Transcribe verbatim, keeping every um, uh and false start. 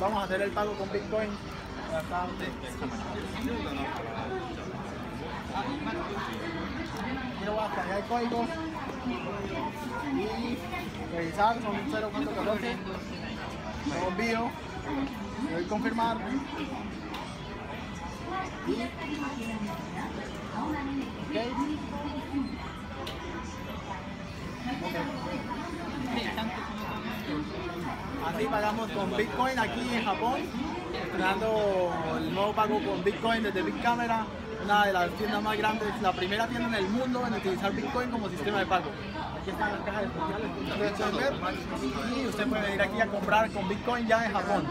vamos a hacer el pago con Bitcoin. Yo voy a cargar el código y revisar, son cero punto catorce. Lo envío, le doy confirmar y okay. Así pagamos con Bitcoin aquí en Japón, estrenando el nuevo pago con Bitcoin desde Bic Camera, una de las tiendas más grandes, la primera tienda en el mundo en utilizar Bitcoin como sistema de pago. Aquí están las cajas especiales y usted puede ir aquí a comprar con Bitcoin ya en Japón.